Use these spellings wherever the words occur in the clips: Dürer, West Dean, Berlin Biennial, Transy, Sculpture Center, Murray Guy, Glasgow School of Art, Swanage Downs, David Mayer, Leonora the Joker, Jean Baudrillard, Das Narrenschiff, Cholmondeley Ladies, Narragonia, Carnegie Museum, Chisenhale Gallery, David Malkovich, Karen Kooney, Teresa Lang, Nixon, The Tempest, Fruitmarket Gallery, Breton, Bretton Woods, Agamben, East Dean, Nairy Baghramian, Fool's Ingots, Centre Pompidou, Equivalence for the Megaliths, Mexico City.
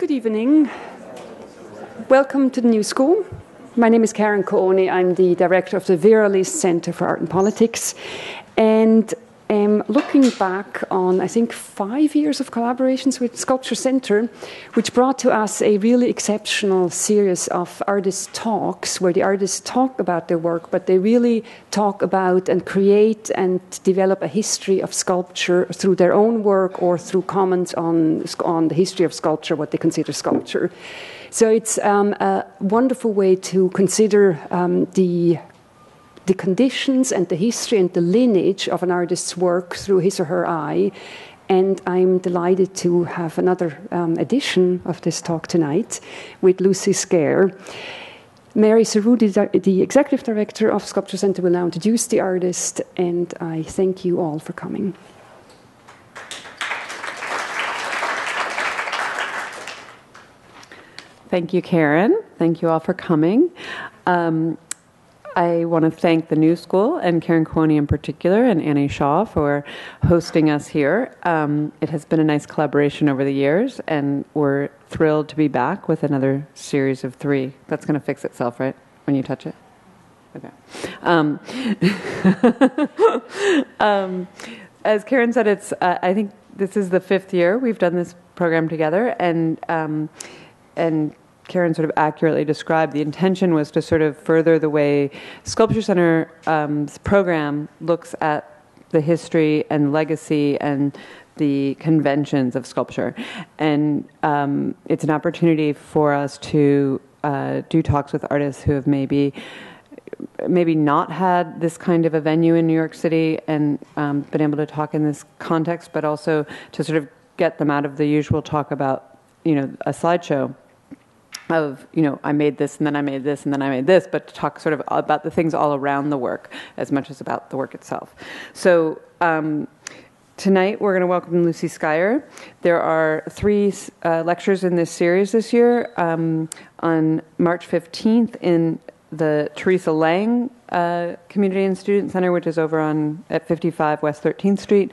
Good evening. Welcome to the New School. My name is Karen Kooney. I'm the director of the Vera List Center for Art and Politics. And I'm looking back on, I think, 5 years of collaborations with Sculpture Center, which brought to us a really exceptional series of artist talks, where the artists talk about their work, but they really talk about and create and develop a history of sculpture through their own work or through comments on the history of sculpture, what they consider sculpture. So it's a wonderful way to consider the conditions and the history and the lineage of an artist's work through his or her eye. And I'm delighted to have another edition of this talk tonight with Lucy Skaer. Mary Ceruzzi, the executive director of Sculpture Center, will now introduce the artist, and I thank you all for coming. Thank you, Karen. Thank you all for coming. I want to thank the New School and Karen Kooney in particular and Annie Shaw for hosting us here. It has been a nice collaboration over the years, and we're thrilled to be back with another series of three. That's going to fix itself, right, when you touch it? Okay. As Karen said, it's I think this is the 5th year we've done this program together, and Karen sort of accurately described, the intention was to sort of further the way Sculpture Center's program looks at the history and legacy and the conventions of sculpture. And it's an opportunity for us to do talks with artists who have maybe not had this kind of a venue in New York City and been able to talk in this context, but also to sort of get them out of the usual talk about, you know, a slideshow of, you know, I made this, and then I made this, and then I made this, but to talk sort of about the things all around the work as much as about the work itself. So tonight we're going to welcome Lucy Skaer. There are three lectures in this series this year. On March 15th in the Teresa Lang Community and Student Center, which is over at 55 West 13th Street,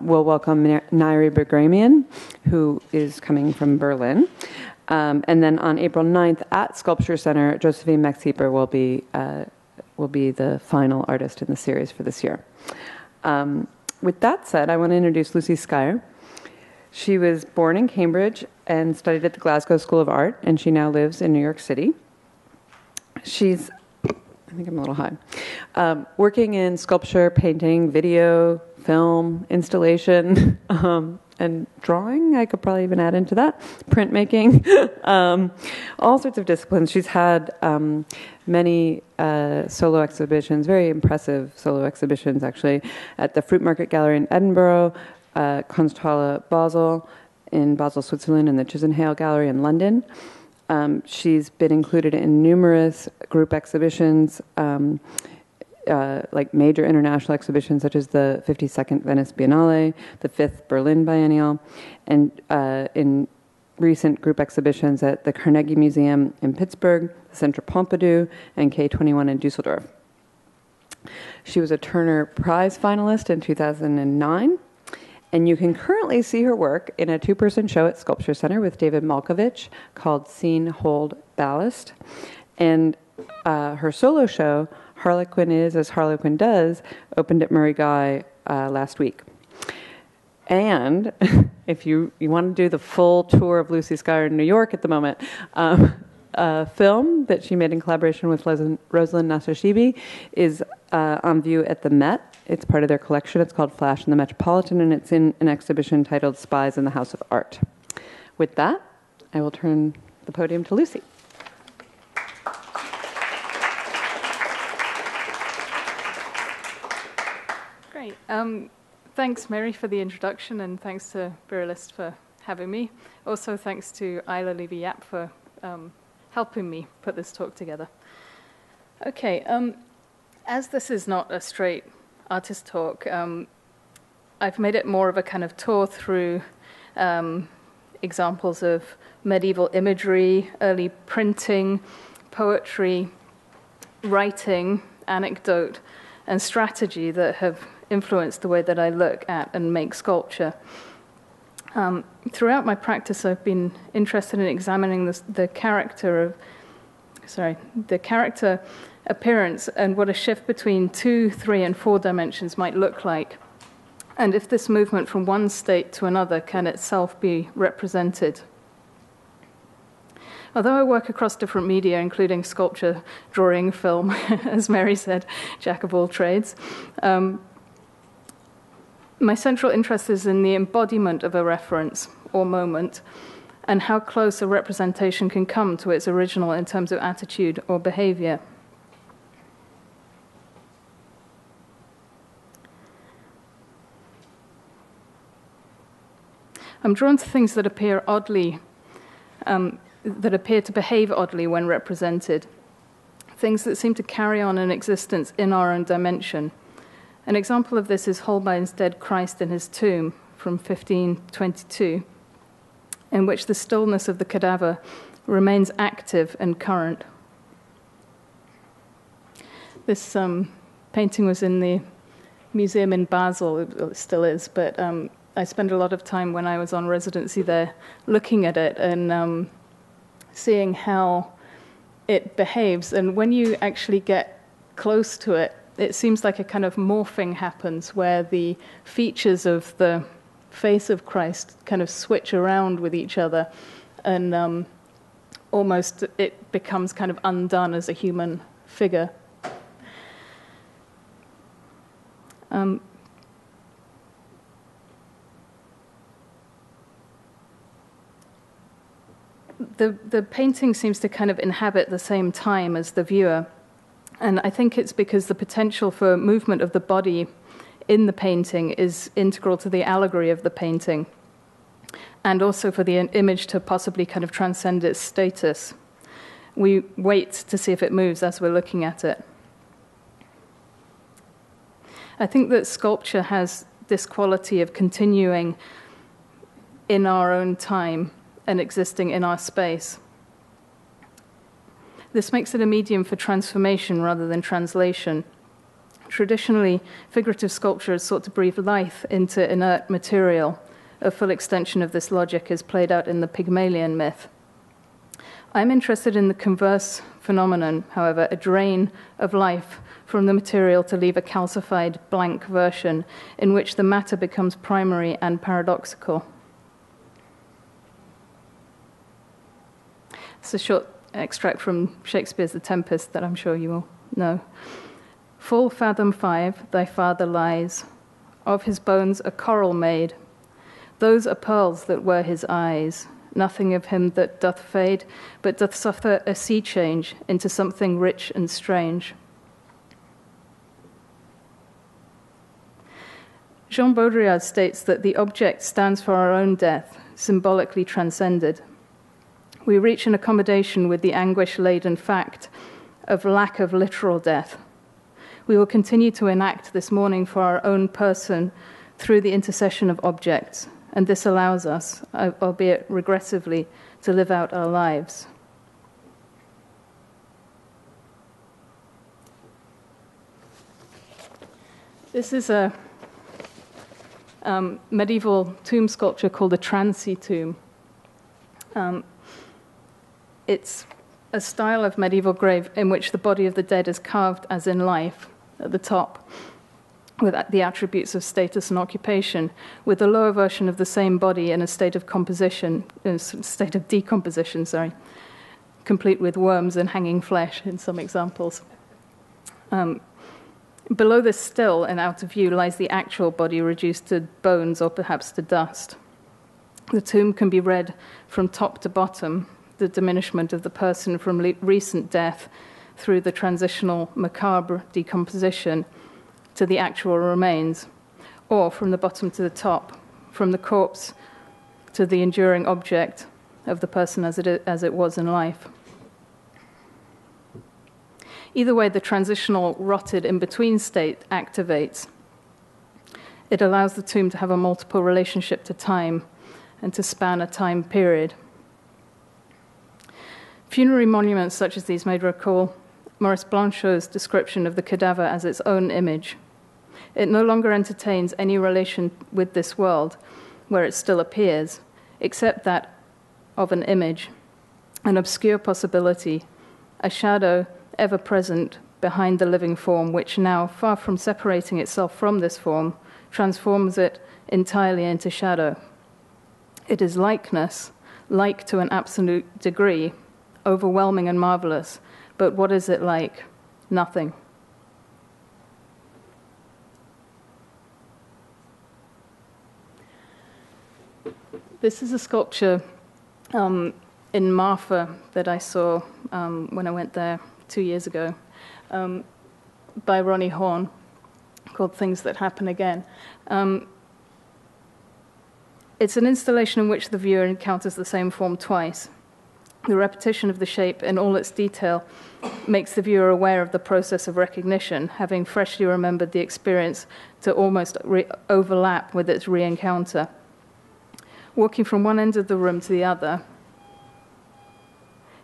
we'll welcome Nairy Baghramian, who is coming from Berlin. And then on April 9th at Sculpture Center, Josephine Meckseper will be the final artist in the series for this year. With that said, I want to introduce Lucy Skaer. She was born in Cambridge and studied at the Glasgow School of Art, and she now lives in New York City. She's, I think I'm a little high, working in sculpture, painting, video, film, installation, and drawing. I could probably even add into that, printmaking, all sorts of disciplines. She's had many solo exhibitions, very impressive solo exhibitions, actually, at the Fruitmarket Gallery in Edinburgh, Kunsthalle Basel in Basel, Switzerland, and the Chisenhale Gallery in London. She's been included in numerous group exhibitions, like major international exhibitions such as the 52nd Venice Biennale, the 5th Berlin Biennial, and in recent group exhibitions at the Carnegie Museum in Pittsburgh, the Centre Pompidou, and K-21 in Düsseldorf. She was a Turner Prize finalist in 2009, and you can currently see her work in a two-person show at Sculpture Center with David Malkovich called Scene, Hold, Ballast, and her solo show, Harlequin is As Harlequin Does, opened at Murray Guy last week. And if you want to do the full tour of Lucy Skaer in New York at the moment, a film that she made in collaboration with Rosalind Nashashibi is on view at the Met. It's part of their collection. It's called Flash in the Metropolitan, and it's in an exhibition titled Spies in the House of Art. With that, I will turn the podium to Lucy. Thanks, Mary, for the introduction, and thanks to Vera List for having me. Also, thanks to Isla Levy-Yap for helping me put this talk together. Okay, as this is not a straight artist talk, I've made it more of a kind of tour through examples of medieval imagery, early printing, poetry, writing, anecdote, and strategy that have influenced the way that I look at and make sculpture. Throughout my practice, I've been interested in examining the character appearance and what a shift between 2, 3, and 4 dimensions might look like, and if this movement from one state to another can itself be represented. Although I work across different media, including sculpture, drawing, film, as Mary said, jack of all trades, my central interest is in the embodiment of a reference or moment and how close a representation can come to its original in terms of attitude or behavior. I'm drawn to things that appear oddly, that appear to behave oddly when represented, things that seem to carry on an existence in our own dimension. An example of this is Holbein's Dead Christ in His Tomb from 1522, in which the stillness of the cadaver remains active and current. This painting was in the museum in Basel, it still is, but I spent a lot of time when I was on residency there looking at it and seeing how it behaves. And when you actually get close to it, it seems like a kind of morphing happens where the features of the face of Christ kind of switch around with each other, and almost it becomes kind of undone as a human figure. The painting seems to kind of inhabit the same time as the viewer. And I think it's because the potential for movement of the body in the painting is integral to the allegory of the painting, and also for the image to possibly kind of transcend its status. We wait to see if it moves as we're looking at it. I think that sculpture has this quality of continuing in our own time and existing in our space. This makes it a medium for transformation rather than translation. Traditionally, figurative sculpture has sought to breathe life into inert material. A full extension of this logic is played out in the Pygmalion myth. I'm interested in the converse phenomenon, however, a drain of life from the material to leave a calcified blank version in which the matter becomes primary and paradoxical. It's a short extract from Shakespeare's The Tempest that I'm sure you all know. Full fathom 5, thy father lies. Of his bones a coral made. Those are pearls that were his eyes. Nothing of him that doth fade, but doth suffer a sea change into something rich and strange. Jean Baudrillard states that the object stands for our own death, symbolically transcended. We reach an accommodation with the anguish-laden fact of lack of literal death. We will continue to enact this mourning for our own person through the intercession of objects, and this allows us, albeit regressively, to live out our lives. This is a medieval tomb sculpture called a Transy tomb. It's a style of medieval grave in which the body of the dead is carved as in life at the top, with the attributes of status and occupation, with a lower version of the same body in a state of decomposition, complete with worms and hanging flesh in some examples. Below this, still and out of view, lies the actual body reduced to bones or perhaps to dust. The tomb can be read from top to bottom, the diminishment of the person from recent death through the transitional macabre decomposition to the actual remains, or from the bottom to the top, from the corpse to the enduring object of the person as it was in life. Either way, the transitional rotted in-between state activates. It allows the tomb to have a multiple relationship to time and to span a time period. Funerary monuments such as these may recall Maurice Blanchot's description of the cadaver as its own image. It no longer entertains any relation with this world, where it still appears, except that of an image, an obscure possibility, a shadow ever present behind the living form, which now, far from separating itself from this form, transforms it entirely into shadow. It is likeness, like to an absolute degree, overwhelming and marvelous, but what is it like? Nothing. This is a sculpture in Marfa that I saw when I went there 2 years ago by Ronnie Horn, called Things That Happen Again. It's an installation in which the viewer encounters the same form twice. The repetition of the shape in all its detail makes the viewer aware of the process of recognition, having freshly remembered the experience to almost overlap with its re-encounter. Walking from one end of the room to the other,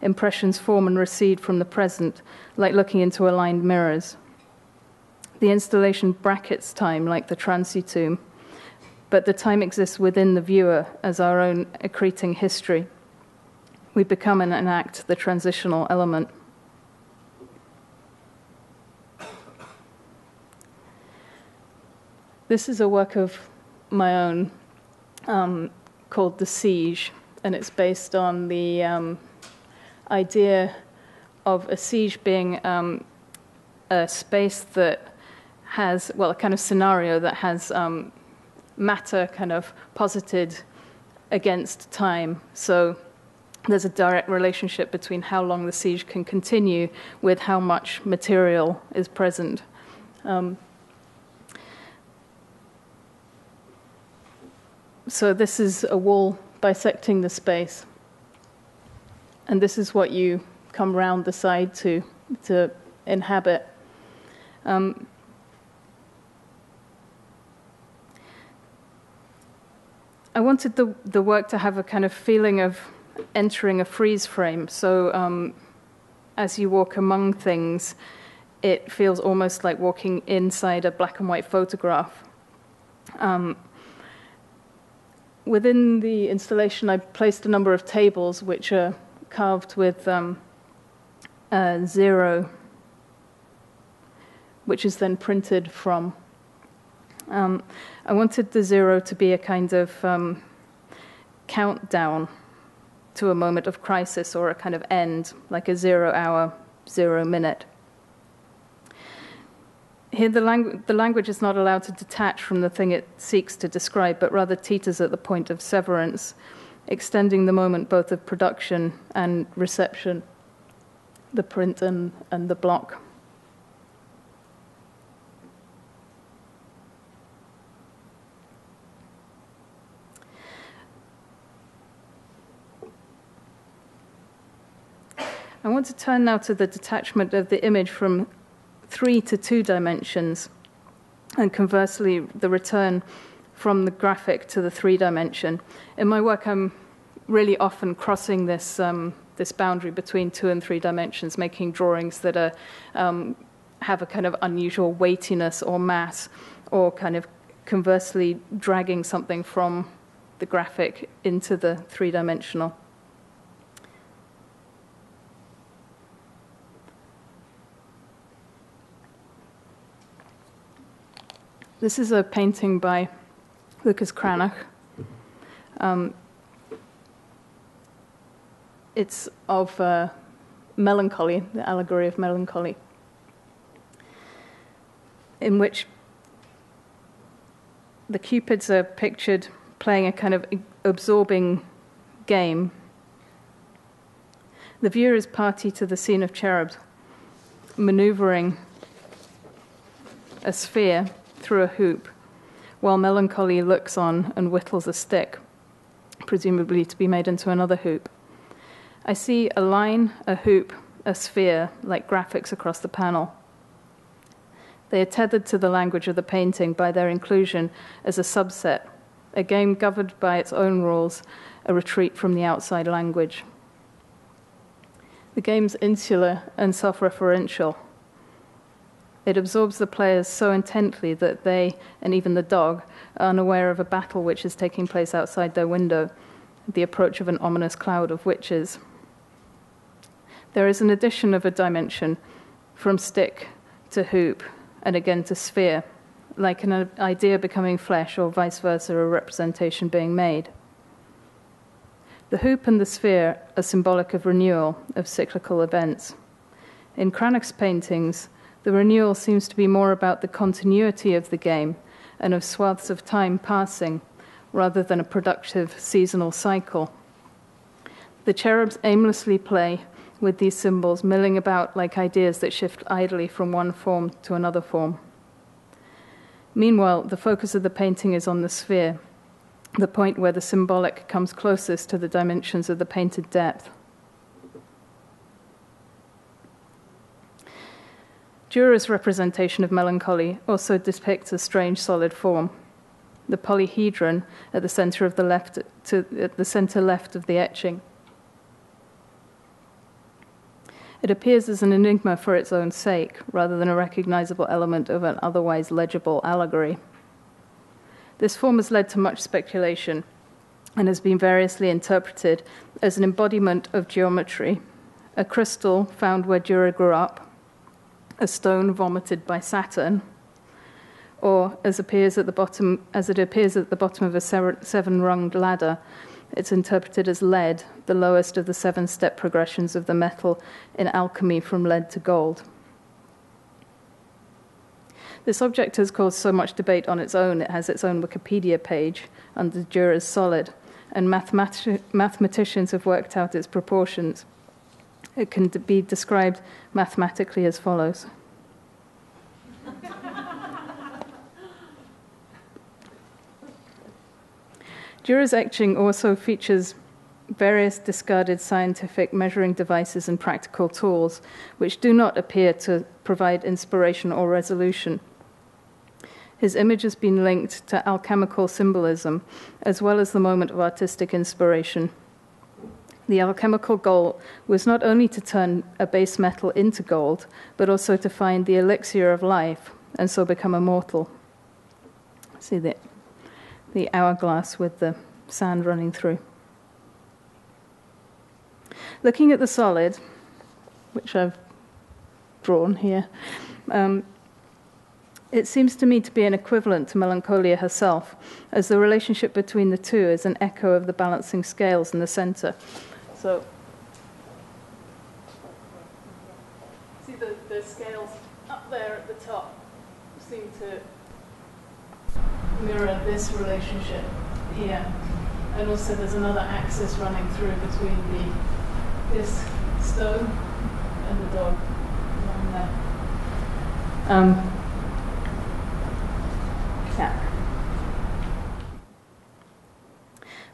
impressions form and recede from the present, like looking into aligned mirrors. The installation brackets time like the transitum, but the time exists within the viewer as our own accreting history. We become and enact the transitional element. This is a work of my own, called The Siege, and it's based on the idea of a siege being a space that has, well, a kind of scenario that has matter kind of posited against time. So there's a direct relationship between how long the siege can continue with how much material is present. So this is a wall bisecting the space. And this is what you come round the side to inhabit. I wanted the work to have a kind of feeling of entering a freeze frame. So as you walk among things, it feels almost like walking inside a black and white photograph. Within the installation, I placed a number of tables which are carved with zero, which is then printed from. I wanted the zero to be a kind of countdown to a moment of crisis or a kind of end, like a 0 hour, 0 minute. Here, the language is not allowed to detach from the thing it seeks to describe, but rather teeters at the point of severance, extending the moment both of production and reception, the print and the block. I want to turn now to the detachment of the image from 3 to 2 dimensions, and conversely the return from the graphic to the 3D. In my work, I'm really often crossing this, this boundary between 2 and 3 dimensions, making drawings that are, have a kind of unusual weightiness or mass, or kind of conversely dragging something from the graphic into the 3D. This is a painting by Lukas Cranach. It's of melancholy, the allegory of melancholy, in which the Cupids are pictured playing a kind of absorbing game. The viewer is party to the scene of cherubs, maneuvering a sphere through a hoop, while melancholy looks on and whittles a stick, presumably to be made into another hoop. I see a line, a hoop, a sphere, like graphics across the panel. They are tethered to the language of the painting by their inclusion as a subset, a game governed by its own rules, a retreat from the outside language. The game's insular and self-referential. It absorbs the players so intently that they, and even the dog, are unaware of a battle which is taking place outside their window, the approach of an ominous cloud of witches. There is an addition of a dimension, from stick to hoop, and again to sphere, like an idea becoming flesh or vice versa, a representation being made. The hoop and the sphere are symbolic of renewal, of cyclical events. In Cranach's paintings, the renewal seems to be more about the continuity of the game and of swaths of time passing, rather than a productive seasonal cycle. The cherubs aimlessly play with these symbols, milling about like ideas that shift idly from one form to another form. Meanwhile, the focus of the painting is on the sphere, the point where the symbolic comes closest to the dimensions of the painted depth. Dürer's representation of melancholy also depicts a strange solid form. The polyhedron at the center of the left of the etching. It appears as an enigma for its own sake, rather than a recognizable element of an otherwise legible allegory. This form has led to much speculation and has been variously interpreted as an embodiment of geometry, a crystal found where Dürer grew up, a stone vomited by Saturn, or as it appears at the bottom of a seven-runged ladder, it's interpreted as lead, the lowest of the seven-step progressions of the metal in alchemy from lead to gold. This object has caused so much debate on its own, it has its own Wikipedia page under Dürer's solid, and mathematicians have worked out its proportions. It can be described mathematically as follows. Dürer's etching also features various discarded scientific measuring devices and practical tools, which do not appear to provide inspiration or resolution. His image has been linked to alchemical symbolism, as well as the moment of artistic inspiration. The alchemical goal was not only to turn a base metal into gold, but also to find the elixir of life and so become immortal. See the hourglass with the sand running through. Looking at the solid, which I've drawn here, it seems to me to be an equivalent to Melancholia herself, as the relationship between the two is an echo of the balancing scales in the center. So, see the scales up there at the top seem to mirror this relationship here. And also there's another axis running through between this stone and the dog along there.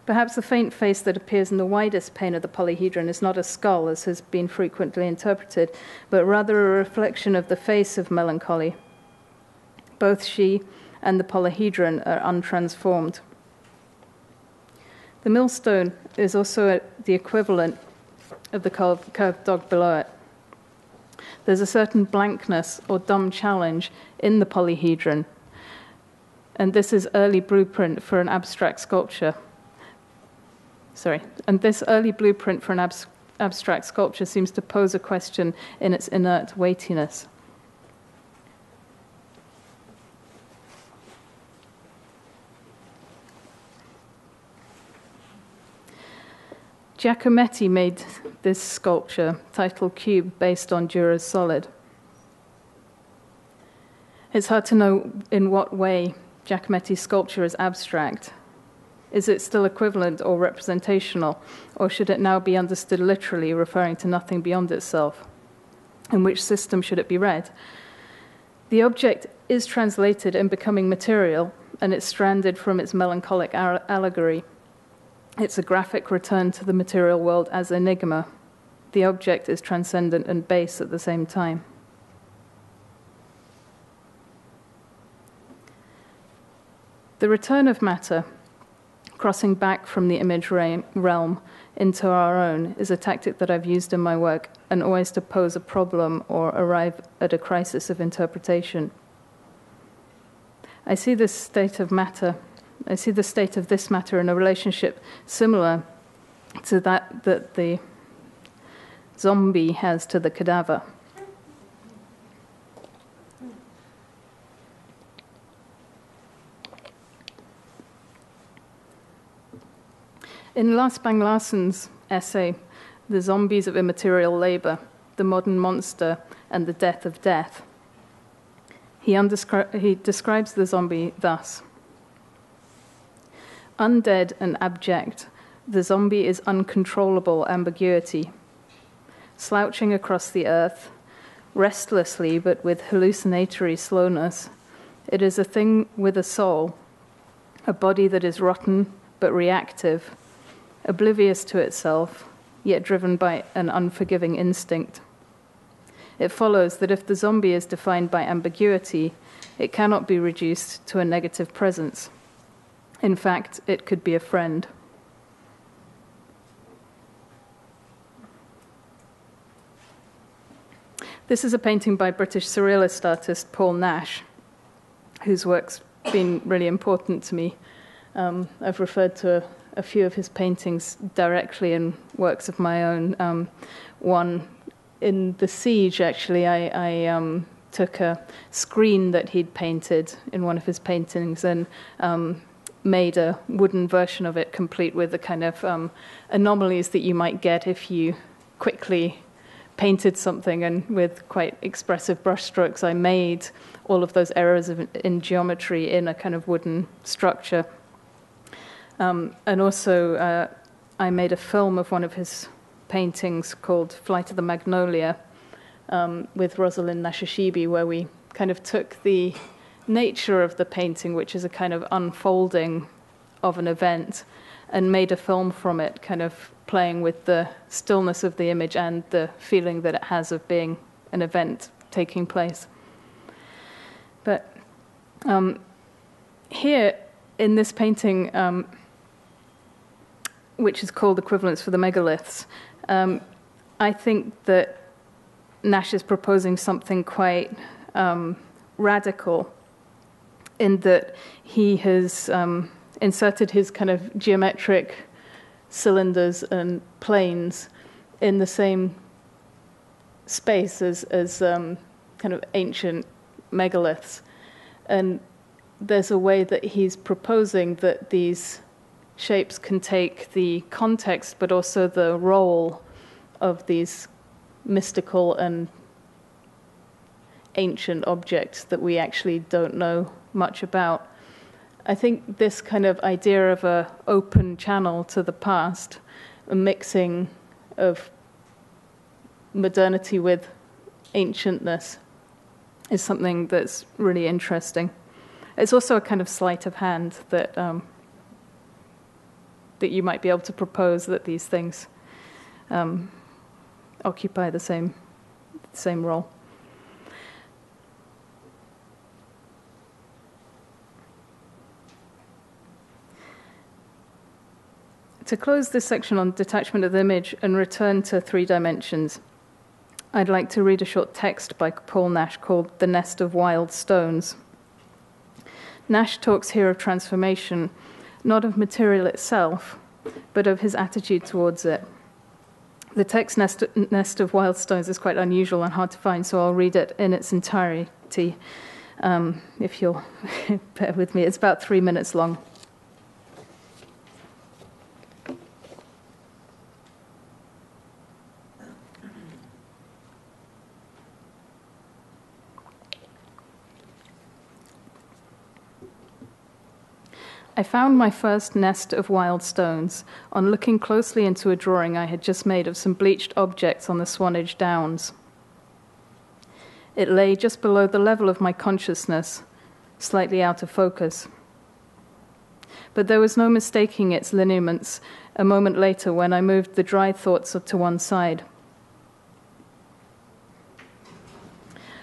Perhaps the faint face that appears in the widest pane of the polyhedron is not a skull, as has been frequently interpreted, but rather a reflection of the face of Melancholy. Both she and the polyhedron are untransformed. The millstone is also the equivalent of the curved dog below it. There's a certain blankness or dumb challenge in the polyhedron, and this is early blueprint for an abstract sculpture. Abstract sculpture seems to pose a question in its inert weightiness. Giacometti made this sculpture, titled Cube, based on Dürer's solid. It's hard to know in what way Giacometti's sculpture is abstract. Is it still equivalent or representational, or should it now be understood literally, referring to nothing beyond itself? In which system should it be read? The object is translated and becoming material, and it's stranded from its melancholic allegory. It's a graphic return to the material world as enigma. The object is transcendent and base at the same time. The return of matter crossing back from the image realm into our own is a tactic that I've used in my work and always to pose a problem or arrive at a crisis of interpretation. I see this state of matter, I see the state of this matter in a relationship similar to that the zombie has to the cadaver. In Lars Bang Larsen's essay, The Zombies of Immaterial Labour, The Modern Monster and the Death of Death, he describes the zombie thus. Undead and abject, the zombie is uncontrollable ambiguity, slouching across the earth, restlessly but with hallucinatory slowness. It is a thing with a soul, a body that is rotten but reactive, oblivious to itself, yet driven by an unforgiving instinct. It follows that if the zombie is defined by ambiguity, it cannot be reduced to a negative presence. In fact, it could be a friend. This is a painting by British surrealist artist Paul Nash, whose work's been really important to me. I've referred to a few of his paintings directly in works of my own. One in The Siege, actually, I took a screen that he'd painted in one of his paintings and made a wooden version of it, complete with the kind of anomalies that you might get if you quickly painted something. And with quite expressive brushstrokes, I made all of those errors in geometry in a kind of wooden structure. And also, I made a film of one of his paintings called Flight of the Magnolia with Rosalind Nashashibi, where we kind of took the nature of the painting, which is a kind of unfolding of an event, and made a film from it, kind of playing with the stillness of the image and the feeling that it has of being an event taking place. But here, in this painting, which is called Equivalence for the Megaliths, I think that Nash is proposing something quite radical, in that he has inserted his kind of geometric cylinders and planes in the same space as kind of ancient megaliths. And there's a way that he's proposing that these shapes can take the context but also the role of these mystical and ancient objects that we actually don't know much about. I think this kind of idea of an open channel to the past, a mixing of modernity with ancientness, is something that's really interesting. It's also a kind of sleight of hand that that you might be able to propose that these things occupy the same role. To close this section on detachment of the image and return to three dimensions, I'd like to read a short text by Paul Nash called The Nest of Wild Stones. Nash talks here of transformation, not of material itself, but of his attitude towards it. The text Nest of Wild Stones is quite unusual and hard to find, so I'll read it in its entirety, if you'll bear with me. It's about 3 minutes long. I found my first nest of wild stones on looking closely into a drawing I had just made of some bleached objects on the Swanage Downs. It lay just below the level of my consciousness, slightly out of focus. But there was no mistaking its lineaments a moment later when I moved the dry thoughts to one side.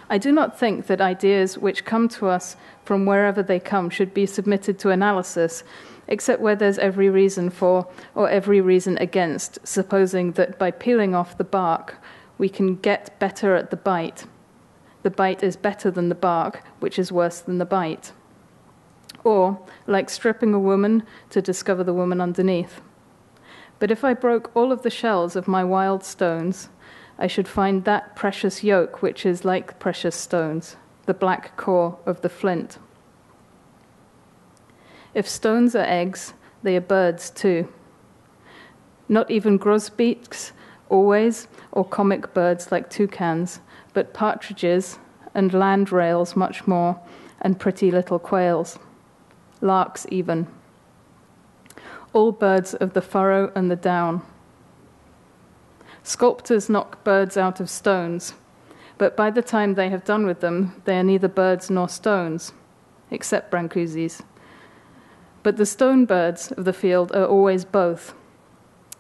I do not think that ideas which come to us from wherever they come should be submitted to analysis except where there's every reason for or every reason against supposing that by peeling off the bark we can get better at the bite. The bite is better than the bark, which is worse than the bite. Or, like stripping a woman to discover the woman underneath. But if I broke all of the shells of my wild stones, I should find that precious yolk which is like precious stones, the black core of the flint. If stones are eggs, they are birds too. Not even grosbeaks, always, or comic birds like toucans, but partridges and land rails much more, and pretty little quails, larks even. All birds of the furrow and the down. Sculptors knock birds out of stones, but by the time they have done with them, they are neither birds nor stones, except Brancusi's. But the stone birds of the field are always both.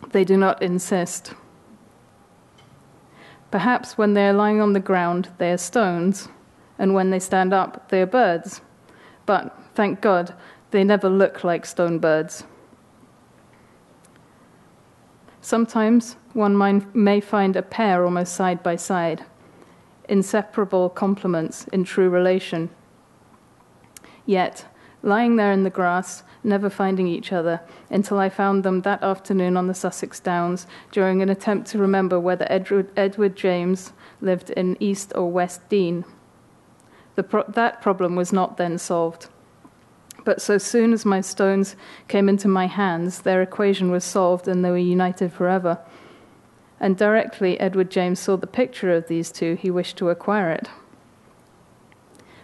They do not insist. Perhaps when they are lying on the ground, they are stones, and when they stand up, they are birds. But, thank God, they never look like stone birds. Sometimes one may find a pair almost side by side, inseparable complements in true relation. Yet, lying there in the grass, never finding each other, until I found them that afternoon on the Sussex Downs during an attempt to remember whether Edward James lived in East or West Dean. That problem was not then solved. But so soon as my stones came into my hands, their equation was solved and they were united forever. And directly Edward James saw the picture of these two, he wished to acquire it.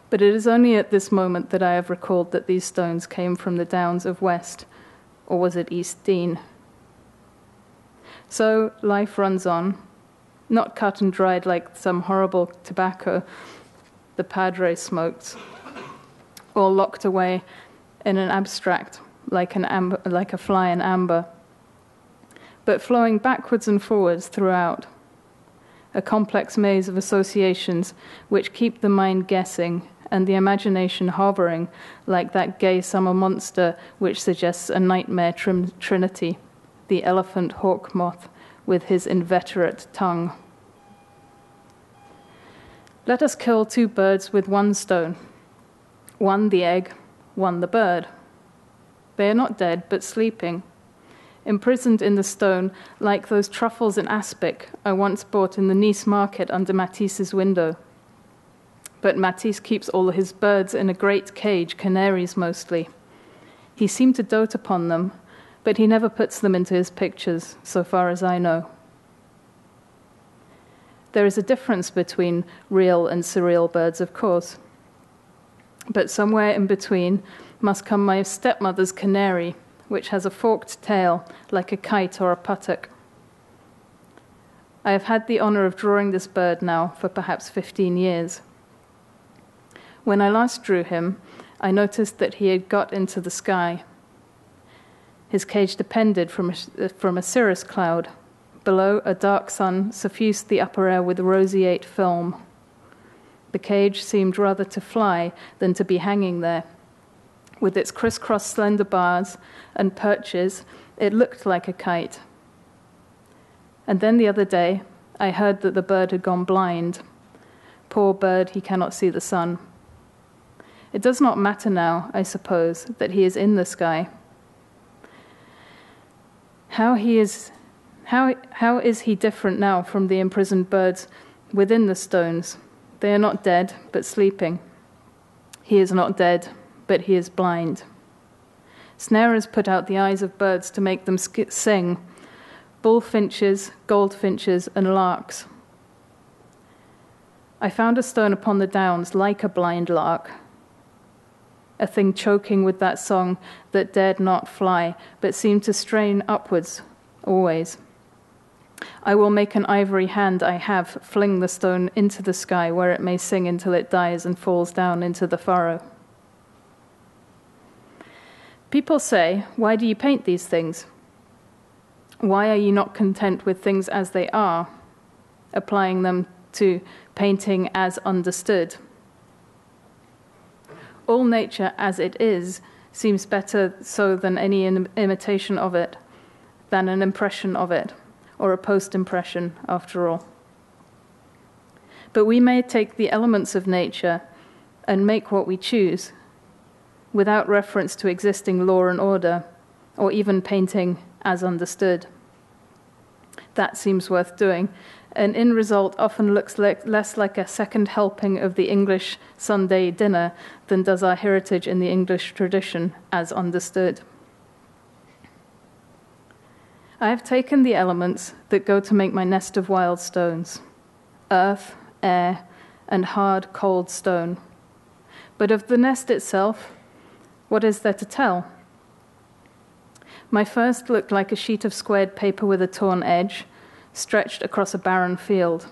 But it is only at this moment that I have recalled that these stones came from the downs of West, or was it East Dean? So life runs on, not cut and dried like some horrible tobacco the Padre smoked, or locked away in an abstract, like a fly in amber, but flowing backwards and forwards throughout, a complex maze of associations which keep the mind guessing and the imagination hovering like that gay summer monster which suggests a nightmare trinity, the elephant hawk moth with his inveterate tongue. Let us kill two birds with one stone. One the egg, one the bird. They are not dead, but sleeping. Imprisoned in the stone, like those truffles in aspic I once bought in the Nice market under Matisse's window. But Matisse keeps all his birds in a great cage, canaries mostly. He seemed to dote upon them, but he never puts them into his pictures, so far as I know. There is a difference between real and surreal birds, of course. But somewhere in between must come my stepmother's canary, which has a forked tail, like a kite or a puttock. I have had the honor of drawing this bird now for perhaps 15 years. When I last drew him, I noticed that he had got into the sky. His cage depended from a cirrus cloud. Below, a dark sun suffused the upper air with roseate film. The cage seemed rather to fly than to be hanging there. With its crisscross slender bars and perches, it looked like a kite. And then the other day, I heard that the bird had gone blind. Poor bird, he cannot see the sun. It does not matter now, I suppose, that he is in the sky. How is he different now from the imprisoned birds within the stones? They are not dead, but sleeping. He is not dead, but he is blind. Snarers put out the eyes of birds to make them sing, bullfinches, goldfinches, and larks. I found a stone upon the downs like a blind lark, a thing choking with that song that dared not fly, but seemed to strain upwards, always. I will make an ivory hand I have fling the stone into the sky where it may sing until it dies and falls down into the furrow. People say, why do you paint these things? Why are you not content with things as they are, applying them to painting as understood? All nature as it is seems better so than any imitation of it, than an impression of it, or a post-impression, after all. But we may take the elements of nature and make what we choose, without reference to existing law and order, or even painting as understood. That seems worth doing. An end result often looks less like a second helping of the English Sunday dinner than does our heritage in the English tradition as understood. I have taken the elements that go to make my nest of wild stones, earth, air, and hard, cold stone. But of the nest itself, what is there to tell? My first looked like a sheet of squared paper with a torn edge, stretched across a barren field.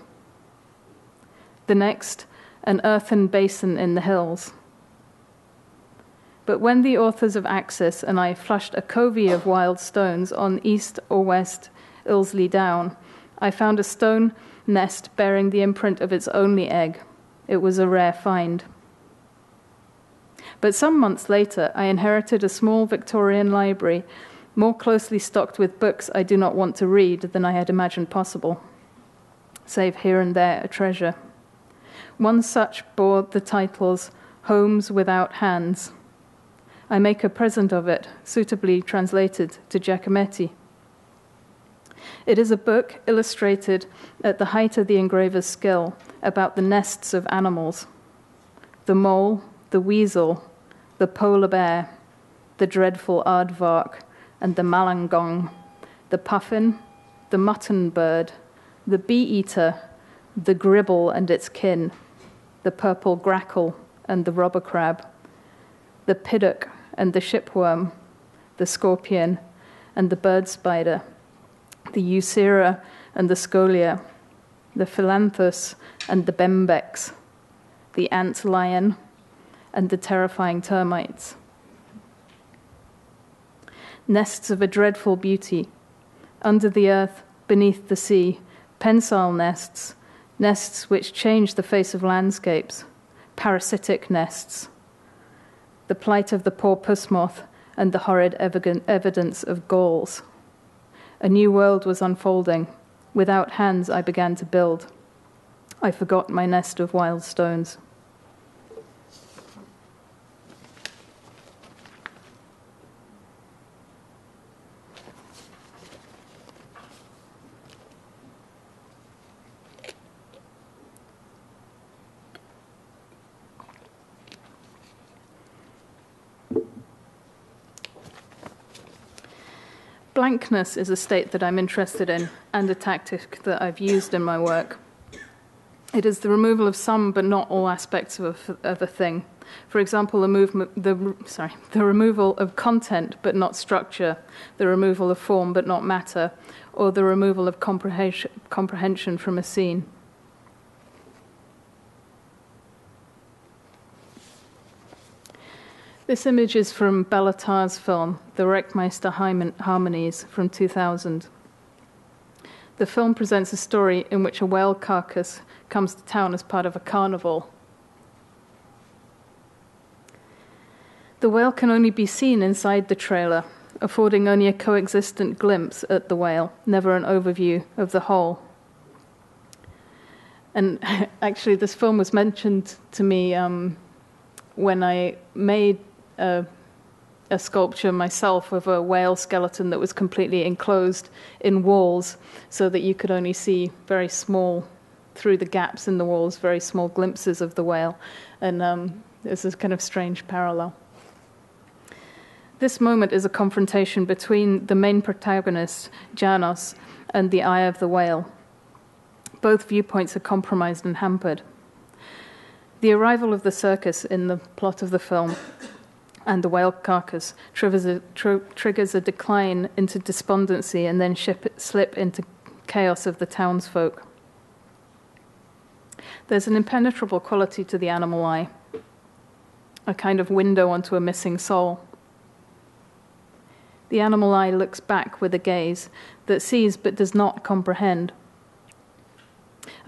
The next, an earthen basin in the hills. But when the authors of Axis and I flushed a covey of wild stones on east or west Ilsley Down, I found a stone nest bearing the imprint of its only egg. It was a rare find. But some months later, I inherited a small Victorian library, more closely stocked with books I do not want to read than I had imagined possible, save here and there a treasure. One such bore the titles Homes Without Hands. I make a present of it, suitably translated to Giacometti. It is a book illustrated at the height of the engraver's skill about the nests of animals, the mole, the weasel, the polar bear, the dreadful aardvark, and the malangong, the puffin, the mutton bird, the bee-eater, the gribble and its kin, the purple grackle and the robber crab, the piddock and the shipworm, the scorpion and the bird spider, the eucera and the scolia, the philanthus and the bembex, the ant lion and the terrifying termites. Nests of a dreadful beauty, under the earth, beneath the sea, pensile nests, nests which change the face of landscapes, parasitic nests, the plight of the poor puss moth and the horrid evidence of galls. A new world was unfolding. Without hands I began to build. I forgot my nest of wild stones. Blankness is a state that I'm interested in, and a tactic that I've used in my work. It is the removal of some, but not all, aspects of a thing. For example, the removal of content, but not structure, the removal of form, but not matter, or the removal of comprehension from a scene. This image is from Ballatar's film, The Reckmeister Harmonies, from 2000. The film presents a story in which a whale carcass comes to town as part of a carnival. The whale can only be seen inside the trailer, affording only a coexistent glimpse at the whale, never an overview of the whole. And actually, this film was mentioned to me when I made a sculpture myself of a whale skeleton that was completely enclosed in walls so that you could only see very small, through the gaps in the walls, very small glimpses of the whale. And this is kind of strange parallel. This moment is a confrontation between the main protagonist, Janos, and the eye of the whale. Both viewpoints are compromised and hampered. The arrival of the circus in the plot of the film and the whale carcass triggers a decline into despondency and then slip into chaos of the townsfolk. There's an impenetrable quality to the animal eye, a kind of window onto a missing soul. The animal eye looks back with a gaze that sees but does not comprehend.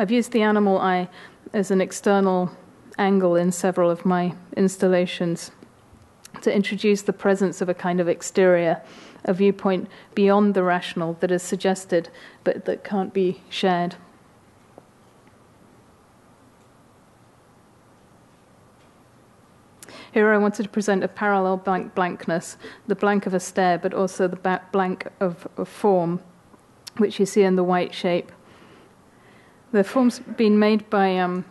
I've used the animal eye as an external angle in several of my installations. to introduce the presence of a kind of exterior, a viewpoint beyond the rational that is suggested but that can't be shared. Here I wanted to present a parallel blankness, the blank of a stare, but also the blank of form, which you see in the white shape. The form's been made by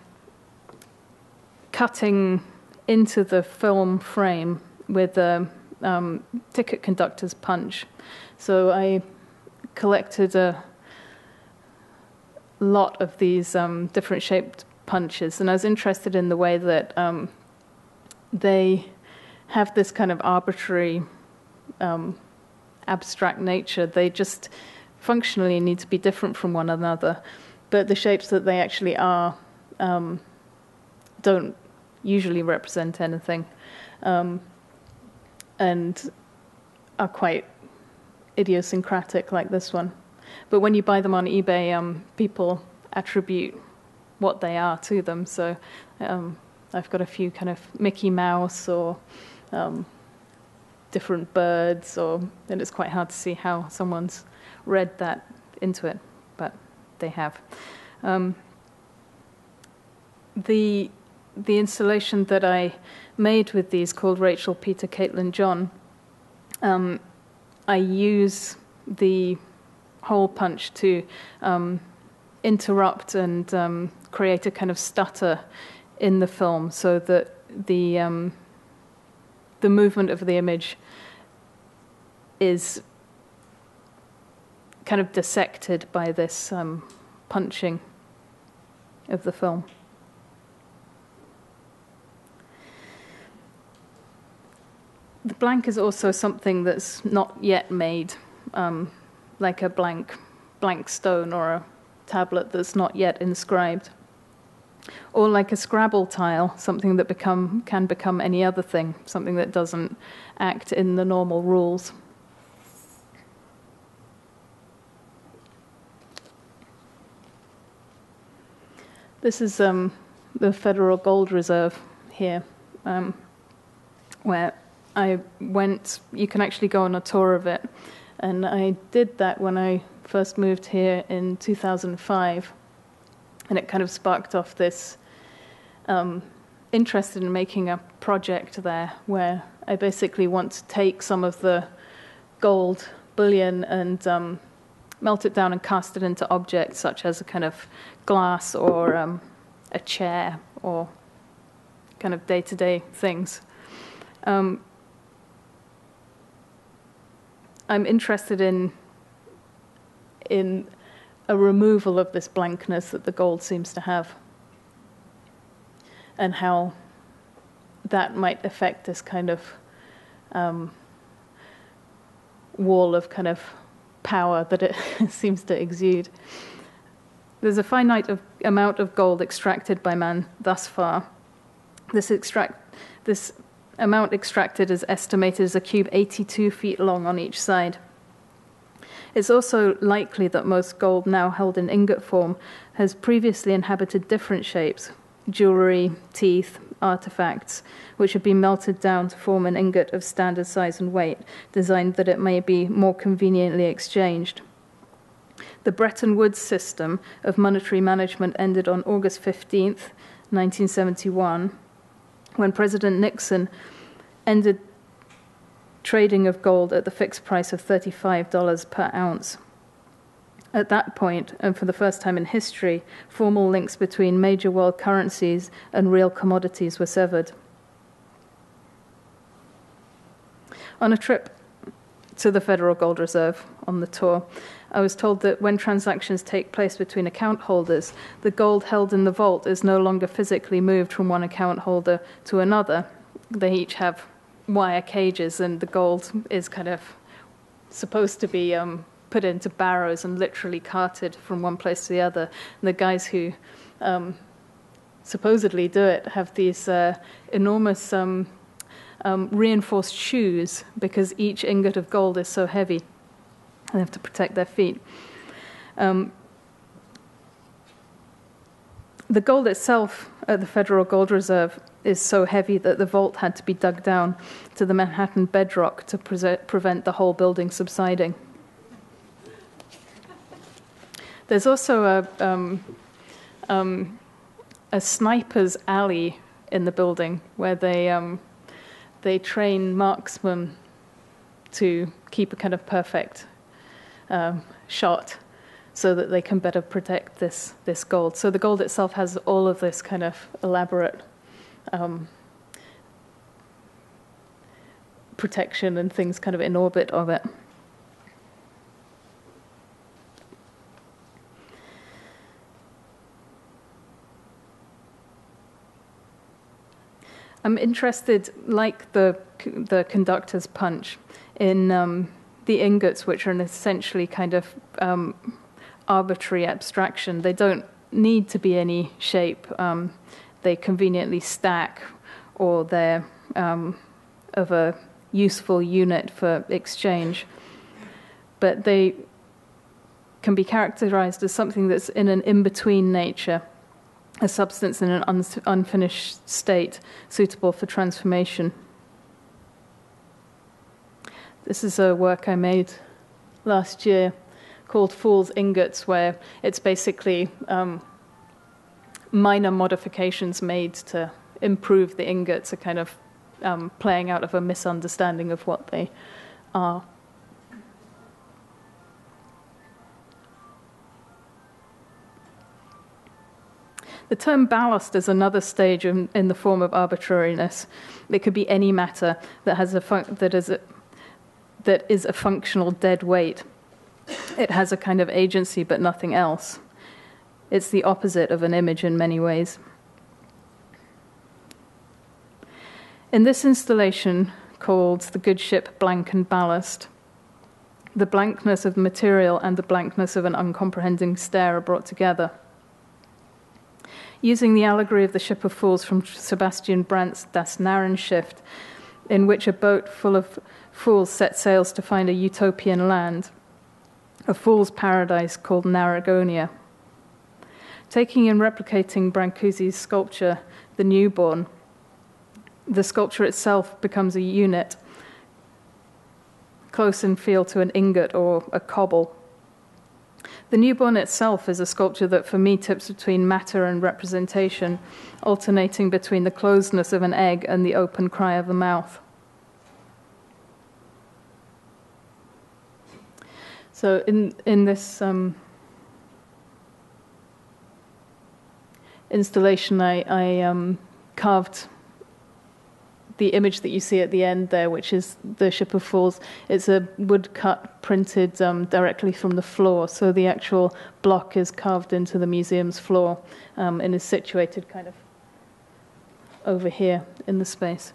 cutting into the film frame with a ticket conductor's punch. So I collected a lot of these different shaped punches, and I was interested in the way that they have this kind of arbitrary, abstract nature. They just functionally need to be different from one another, but the shapes that they actually are don't usually represent anything, and are quite idiosyncratic, like this one. But when you buy them on eBay, people attribute what they are to them, so I've got a few kind of Mickey Mouse or different birds, and it's quite hard to see how someone's read that into it, but they have. The installation that I made with these, called Rachel, Peter, Caitlin, John, I use the hole punch to interrupt and create a kind of stutter in the film, so that the movement of the image is kind of dissected by this punching of the film. The blank is also something that's not yet made, like a blank stone or a tablet that's not yet inscribed, or like a Scrabble tile, something that can become any other thing, something that doesn't act in the normal rules. This is the Federal Gold Reserve here, where I went. You can actually go on a tour of it, and I did that when I first moved here in 2005. And it kind of sparked off this interest in making a project there, where I basically want to take some of the gold bullion and melt it down and cast it into objects such as a kind of glass or a chair or kind of day-to-day things. I'm interested in a removal of this blankness that the gold seems to have, and how that might affect this kind of wall of kind of power that it seems to exude. There's a finite amount of gold extracted by man thus far. This amount extracted is estimated as a cube 82 feet long on each side. It's also likely that most gold now held in ingot form has previously inhabited different shapes, jewellery, teeth, artefacts, which have been melted down to form an ingot of standard size and weight, designed that it may be more conveniently exchanged. The Bretton Woods system of monetary management ended on August 15th, 1971, when President Nixon ended trading of gold at the fixed price of $35 per ounce. At that point, and for the first time in history, formal links between major world currencies and real commodities were severed. On a trip to the Federal Gold Reserve on the tour, I was told that when transactions take place between account holders, the gold held in the vault is no longer physically moved from one account holder to another. They each have wire cages, and the gold is kind of supposed to be put into barrows and literally carted from one place to the other. And the guys who supposedly do it have these enormous reinforced shoes, because each ingot of gold is so heavy, and they have to protect their feet. The gold itself at the Federal Gold Reserve is so heavy that the vault had to be dug down to the Manhattan bedrock to prevent the whole building subsiding. There's also a sniper's alley in the building where they train marksmen to keep a kind of perfect shot so that they can better protect this gold. So the gold itself has all of this kind of elaborate protection and things kind of in orbit of it. I'm interested, like the conductor's punch, in the ingots, which are an essentially kind of arbitrary abstraction. They don't need to be any shape. They conveniently stack, or they're of a useful unit for exchange. But they can be characterized as something that's in an in-between nature, a substance in an unfinished state suitable for transformation. This is a work I made last year called Fool's Ingots, where it's basically minor modifications made to improve the ingots, a kind of playing out of a misunderstanding of what they are. The term ballast is another stage in the form of arbitrariness. It could be any matter that has that is a functional dead weight. It has a kind of agency, but nothing else. It's the opposite of an image in many ways. In this installation called The Good Ship Blank and Ballast, the blankness of material and the blankness of an uncomprehending stare are brought together. Using the allegory of the Ship of Fools from Sebastian Brandt's Das Narrenschiff, in which a boat full of fools set sails to find a utopian land, a fool's paradise called Narragonia. Taking and replicating Brancusi's sculpture, The Newborn, the sculpture itself becomes a unit, close in feel to an ingot or a cobble. The Newborn itself is a sculpture that for me tips between matter and representation, alternating between the closedness of an egg and the open cry of a mouth. So in this installation, I carved the image that you see at the end there, which is the Ship of Fools. It's a woodcut printed directly from the floor, so the actual block is carved into the museum's floor and is situated kind of over here in the space.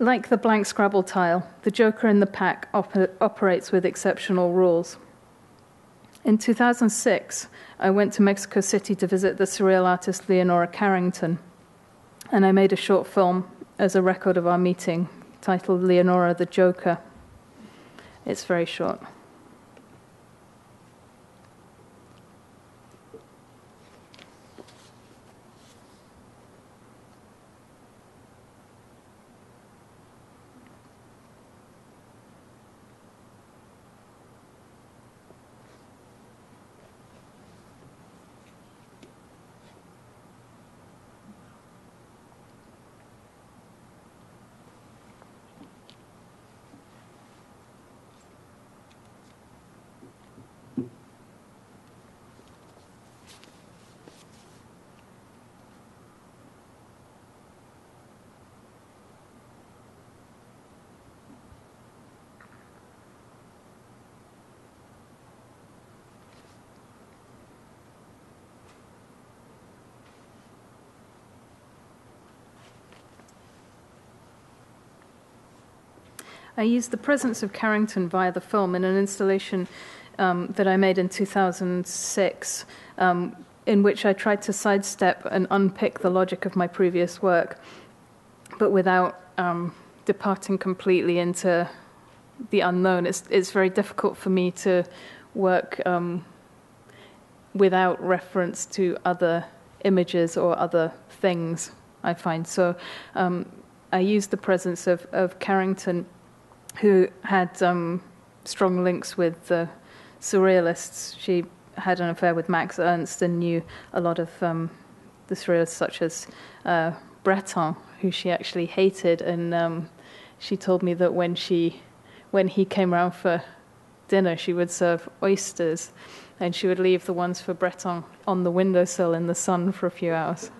Like the blank Scrabble tile, the joker in the pack operates with exceptional rules. In 2006, I went to Mexico City to visit the surreal artist Leonora Carrington, and I made a short film as a record of our meeting, titled Leonora the Joker. It's very short. I used the presence of Carrington via the film in an installation that I made in 2006, in which I tried to sidestep and unpick the logic of my previous work, but without departing completely into the unknown. It's very difficult for me to work without reference to other images or other things, I find. So I used the presence of Carrington, who had strong links with the Surrealists. She had an affair with Max Ernst and knew a lot of the Surrealists, such as Breton, who she actually hated. And she told me that when he came round for dinner, she would serve oysters, and she would leave the ones for Breton on the windowsill in the sun for a few hours.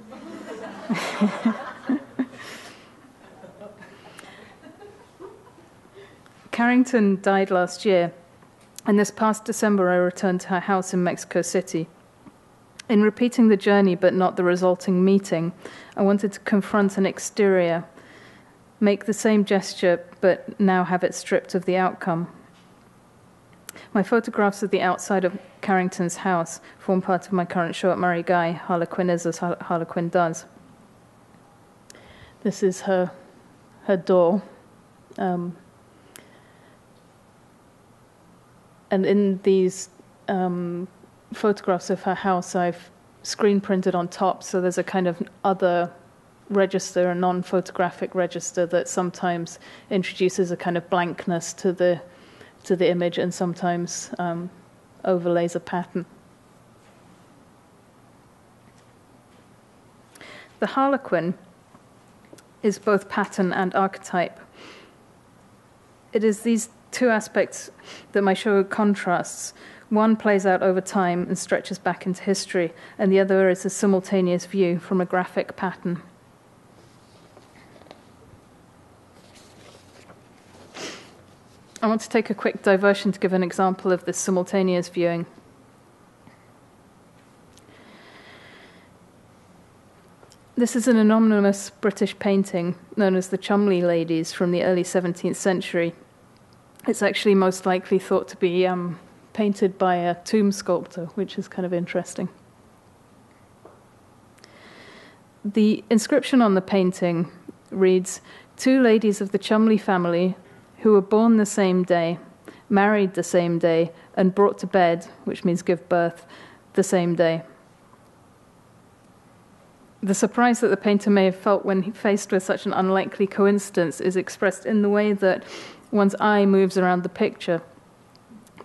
Carrington died last year, and this past December I returned to her house in Mexico City. In repeating the journey but not the resulting meeting, I wanted to confront an exterior, make the same gesture but now have it stripped of the outcome. My photographs of the outside of Carrington's house form part of my current show at Murray Guy, Harlequin is As Harlequin Does. This is her door. And in these photographs of her house, I've screen printed on top, so there's a kind of other register, a non-photographic register that sometimes introduces a kind of blankness to the image and sometimes overlays a pattern. The Harlequin is both pattern and archetype. It is these two aspects that my show contrasts. One plays out over time and stretches back into history, and the other is a simultaneous view from a graphic pattern. I want to take a quick diversion to give an example of this simultaneous viewing. This is an anonymous British painting known as the Cholmondeley Ladies from the early 17th century. It's actually most likely thought to be painted by a tomb sculptor, which is kind of interesting. The inscription on the painting reads, "Two ladies of the Cholmondeley family who were born the same day, married the same day, and brought to bed," which means give birth, "the same day." The surprise that the painter may have felt when faced with such an unlikely coincidence is expressed in the way that one's eye moves around the picture.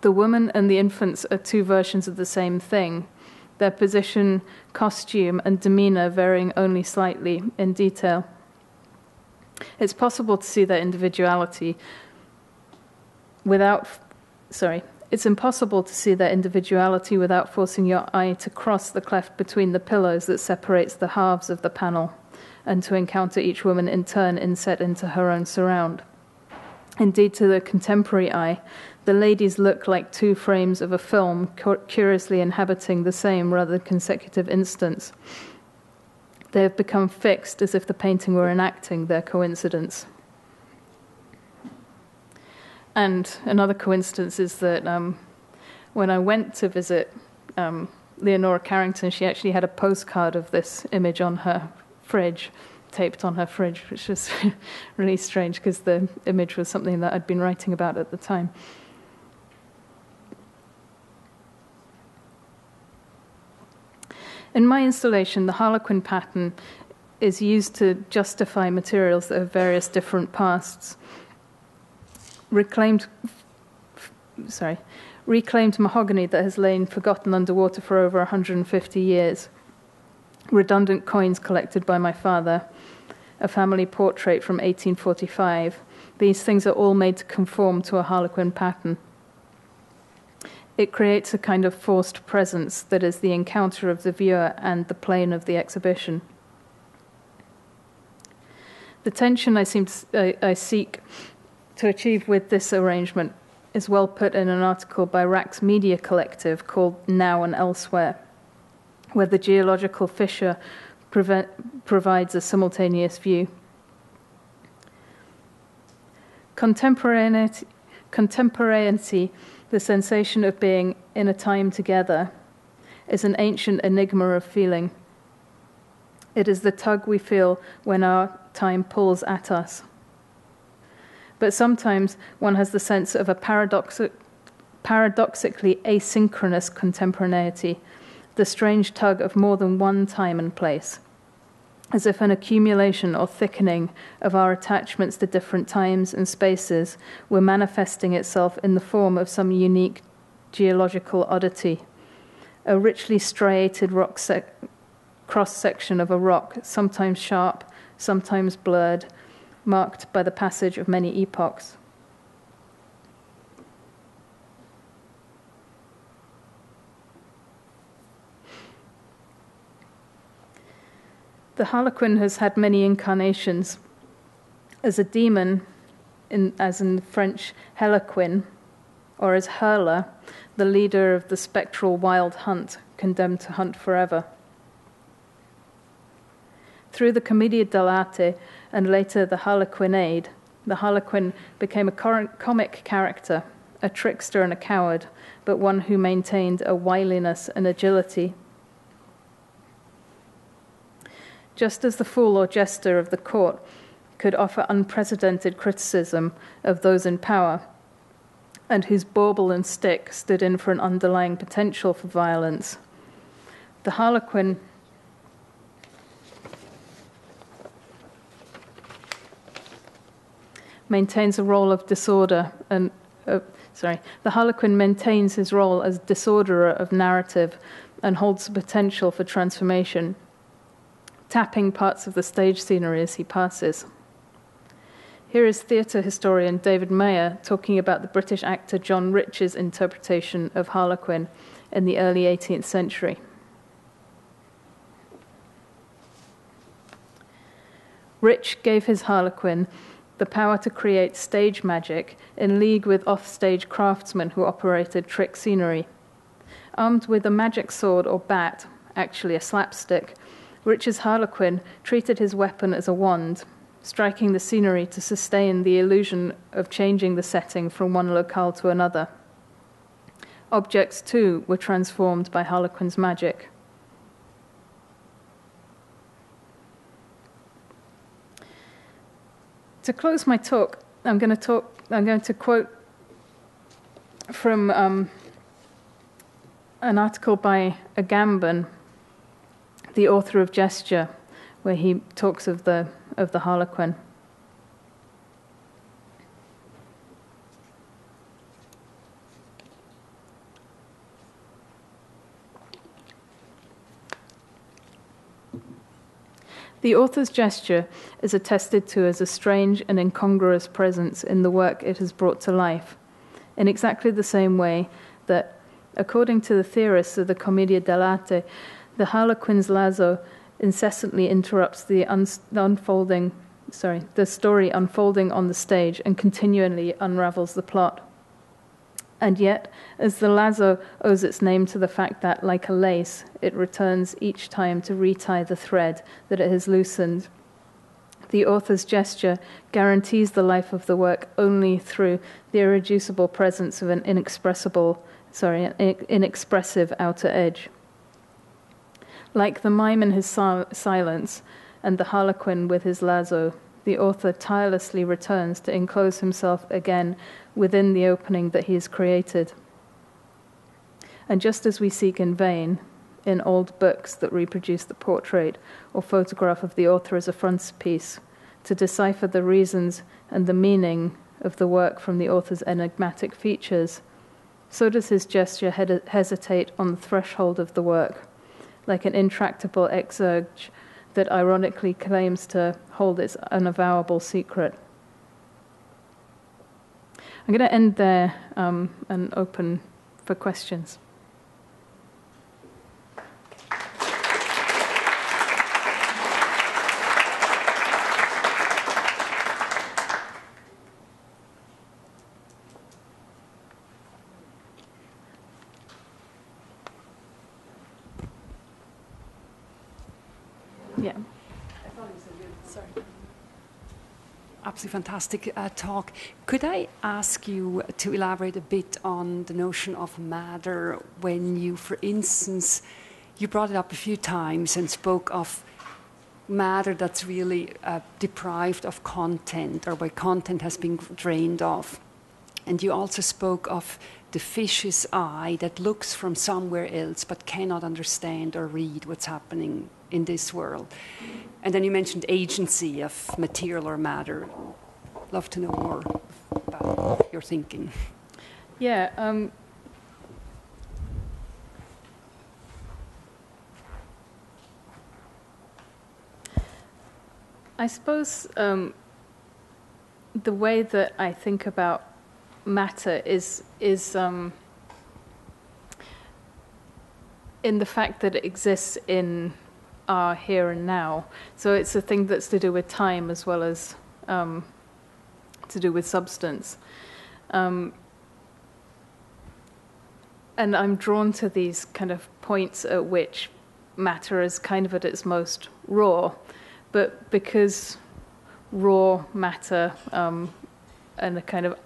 The woman and the infants are two versions of the same thing, their position, costume, and demeanor varying only slightly in detail. It's possible to see their individuality it's impossible to see their individuality without forcing your eye to cross the cleft between the pillows that separates the halves of the panel, and to encounter each woman in turn inset into her own surround. Indeed, to the contemporary eye, the ladies look like two frames of a film curiously inhabiting the same rather consecutive instance. They have become fixed, as if the painting were enacting their coincidence. And another coincidence is that when I went to visit Leonora Carrington, she actually had a postcard of this image on her fridge, taped on her fridge, which was really strange because the image was something that I'd been writing about at the time. In my installation, the Harlequin pattern is used to justify materials that have various different pasts. Reclaimed mahogany that has lain forgotten underwater for over 150 years. Redundant coins collected by my father. A family portrait from 1845. These things are all made to conform to a Harlequin pattern. It creates a kind of forced presence that is the encounter of the viewer and the plane of the exhibition. The tension I seek to achieve with this arrangement is well put in an article by Rack's Media Collective called Now and Elsewhere, where the geological fissure provides a simultaneous view. Contemporaneity, the sensation of being in a time together, is an ancient enigma of feeling. It is the tug we feel when our time pulls at us. but sometimes one has the sense of a paradoxically asynchronous contemporaneity, the strange tug of more than one time and place, as if an accumulation or thickening of our attachments to different times and spaces were manifesting itself in the form of some unique geological oddity, a richly striated rock cross-section of a rock, sometimes sharp, sometimes blurred, marked by the passage of many epochs. The Harlequin has had many incarnations. As a demon, as in French Harlequin, or as Hurler, the leader of the spectral wild hunt, condemned to hunt forever. Through the Commedia dell'arte and later the Harlequinade, the Harlequin became a comic character, a trickster and a coward, but one who maintained a wiliness and agility. Just as the fool or jester of the court could offer unprecedented criticism of those in power, and whose bauble and stick stood in for an underlying potential for violence, the Harlequin maintains a role of disorder and the Harlequin maintains his role as disorderer of narrative and holds the potential for transformation, tapping parts of the stage scenery as he passes. Here is theatre historian David Mayer talking about the British actor John Rich's interpretation of Harlequin in the early 18th century. Rich gave his Harlequin the power to create stage magic in league with off-stage craftsmen who operated trick scenery. Armed with a magic sword or bat, actually a slapstick, Rich's Harlequin treated his weapon as a wand, striking the scenery to sustain the illusion of changing the setting from one locale to another. Objects, too, were transformed by Harlequin's magic. To close my talk, I'm going to quote from an article by Agamben, the author of Gesture, where he talks of the Harlequin. The author's gesture is attested to as a strange and incongruous presence in the work it has brought to life, in exactly the same way that, according to the theorists of the Commedia dell'arte, the Harlequin's lazo incessantly interrupts the story unfolding on the stage and continually unravels the plot. And yet, as the lazo owes its name to the fact that, like a lace, it returns each time to retie the thread that it has loosened, the author's gesture guarantees the life of the work only through the irreducible presence of an inexpressive outer edge. Like the mime in his silence and the Harlequin with his lazo, the author tirelessly returns to enclose himself again within the opening that he has created. And just as we seek in vain, in old books that reproduce the portrait or photograph of the author as a frontispiece, to decipher the reasons and the meaning of the work from the author's enigmatic features, so does his gesture hesitate on the threshold of the work, like an intractable exurge that ironically claims to hold its unavowable secret. I'm going to end there and open for questions. Fantastic talk. Could I ask you to elaborate a bit on the notion of matter when you, for instance, you brought it up a few times and spoke of matter that's really deprived of content, or where content has been drained off. And you also spoke of the fish's eye that looks from somewhere else but cannot understand or read what's happening in this world. And then you mentioned agency of material or matter. Love to know more about your thinking. Yeah. I suppose the way that I think about matter is in the fact that it exists in our here and now. So it's a thing that's to do with time as well as to do with substance. And I'm drawn to these kind of points at which matter is kind of at its most raw, but because raw matter and a kind of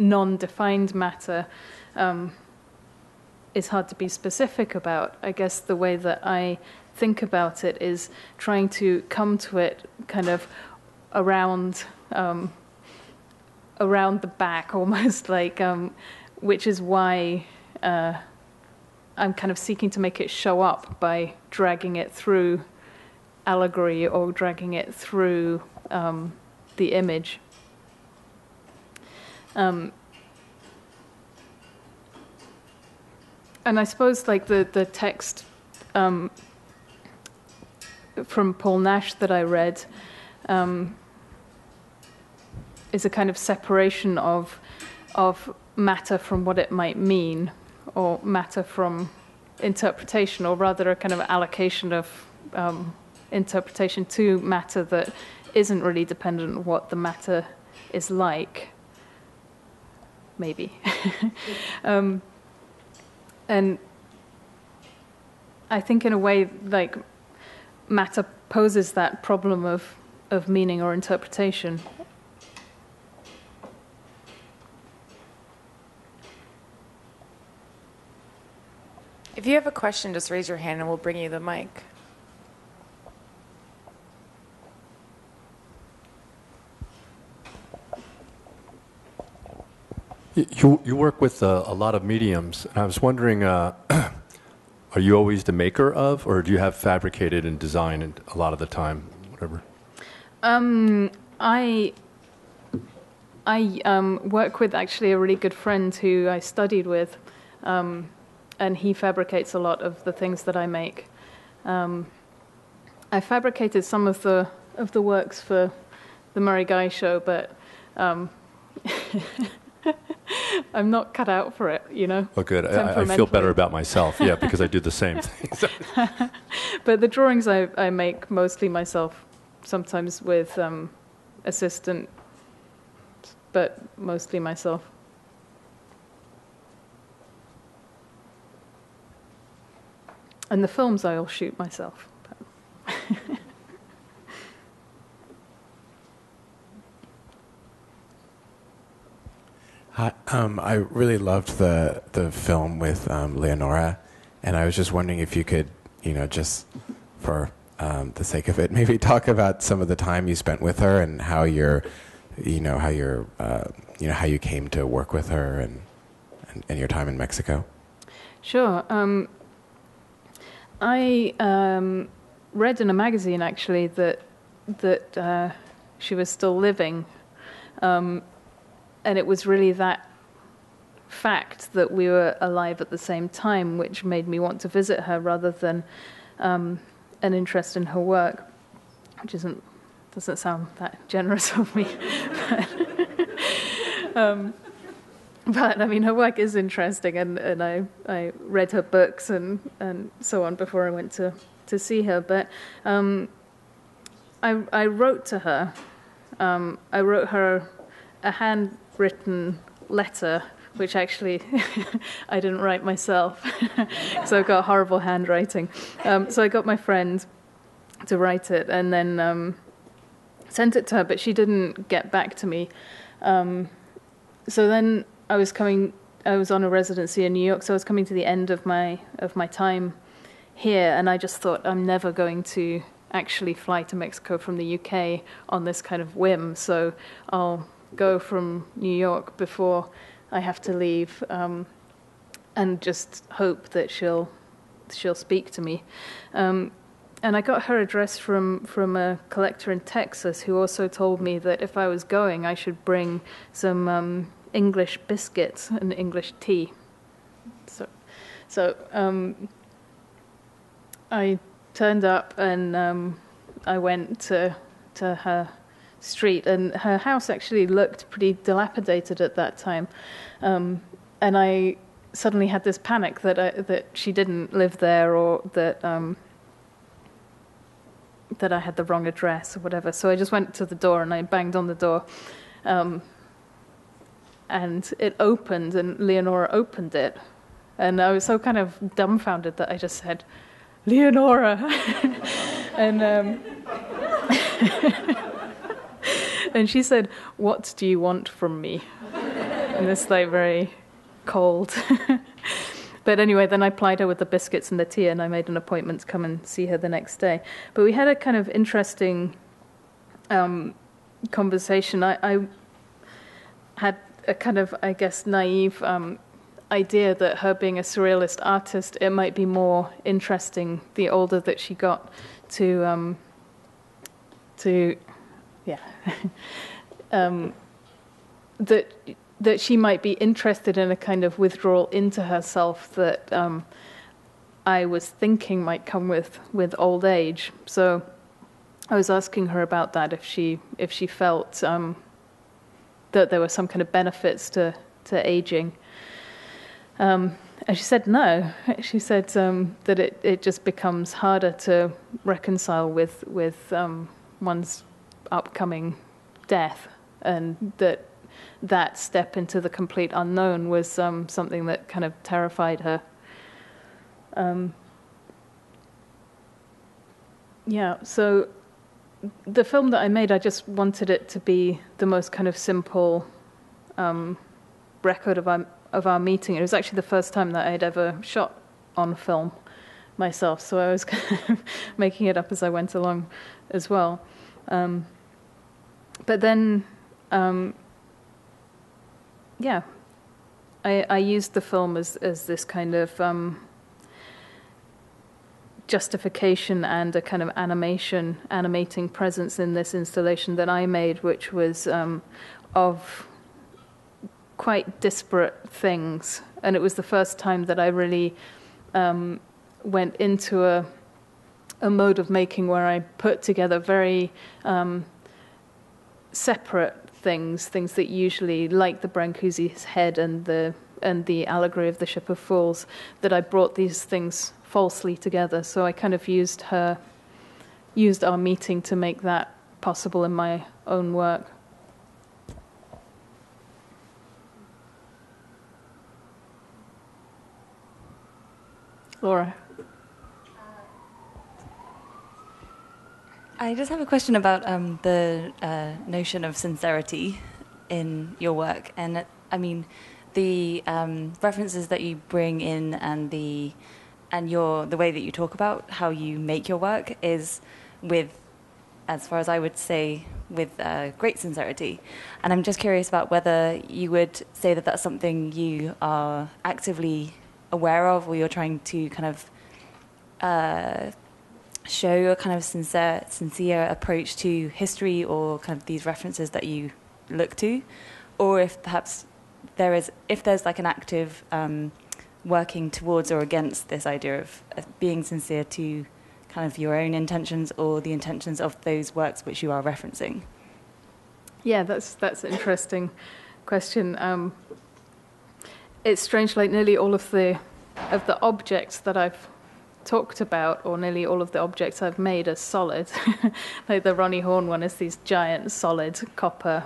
non-defined matter is hard to be specific about. I guess the way that I think about it is trying to come to it kind of around the back, almost like, which is why I'm kind of seeking to make it show up by dragging it through allegory or dragging it through the image. And I suppose, like, the text from Paul Nash that I read is a kind of separation of matter from what it might mean, or matter from interpretation, or rather a kind of allocation of interpretation to matter that isn't really dependent on what the matter is like. Maybe. And I think in a way, like, matter poses that problem of meaning or interpretation. If you have a question, just raise your hand and we'll bring you the mic. You work with a lot of mediums, and I was wondering, are you always the maker of, or do you have fabricated and designed a lot of the time, whatever? I work with actually a really good friend who I studied with, and he fabricates a lot of the things that I make. I fabricated some of the works for the Murray Guy show, but. I'm not cut out for it, you know. Well, good. I feel better about myself, yeah, because I do the same thing. But the drawings I make mostly myself, sometimes with assistant, but mostly myself. And the films I'll shoot myself. I really loved the film with Leonora, and I was just wondering if you could, you know, just for the sake of it, maybe talk about some of the time you spent with her and how you're, you know, how you're, you know, how you came to work with her and your time in Mexico. Sure. I read in a magazine actually that she was still living. And it was really that fact that we were alive at the same time which made me want to visit her rather than an interest in her work, which doesn't sound that generous of me. But I mean, her work is interesting, and I read her books and so on before I went to see her. But I wrote to her. I wrote her a handwritten letter, which actually I didn't write myself, because I've got horrible handwriting. So I got my friend to write it and then sent it to her, but she didn't get back to me. So then I was on a residency in New York, so I was coming to the end of my time here, and I just thought, I'm never going to actually fly to Mexico from the UK on this kind of whim, so I'll go from New York before I have to leave, and just hope that she'll speak to me. And I got her address from a collector in Texas who also told me that if I was going, I should bring some English biscuits and English tea. So I turned up, and I went to her street, and her house actually looked pretty dilapidated at that time, and I suddenly had this panic that she didn't live there, or that I had the wrong address or whatever. So I just went to the door and I banged on the door, and it opened, and Leonora opened it, and I was so kind of dumbfounded that I just said, "Leonora," and and she said, "What do you want from me?" And it's like very cold. But anyway, then I plied her with the biscuits and the tea, and I made an appointment to come and see her the next day. But we had a kind of interesting conversation. I had a kind of, I guess, naive idea that her being a surrealist artist, it might be more interesting the older that she got that she might be interested in a kind of withdrawal into herself that I was thinking might come with old age. So I was asking her about that, if she felt that there were some kind of benefits to aging. And she said no. She said that it just becomes harder to reconcile with one's upcoming death, and that step into the complete unknown was something that kind of terrified her. So the film that I made, I just wanted it to be the most kind of simple record of our meeting. It was actually the first time that I had ever shot on film myself, so I was kind of making it up as I went along as well. But then... I used the film as this kind of justification and a kind of animating presence in this installation that I made, which was of quite disparate things. And it was the first time that I really went into a mode of making where I put together very separate things that usually, like the Brancusi's head and the allegory of the Ship of Fools, that I brought these things falsely together. So I kind of used our meeting to make that possible in my own work. Laura. I just have a question about the notion of sincerity in your work. And I mean, the references that you bring in and the way that you talk about how you make your work is with, as far as I would say, with great sincerity. And I'm just curious about whether you would say that that's something you are actively aware of, or you're trying to kind of... show a kind of sincere approach to history, or kind of these references that you look to, or if perhaps there's like an active working towards or against this idea of being sincere to kind of your own intentions or the intentions of those works which you are referencing. Yeah, that's an interesting question. It's strange, like nearly all of the objects that I've talked about, or nearly all of the objects I've made, are solid. Like the Ronnie Horn one is these giant solid copper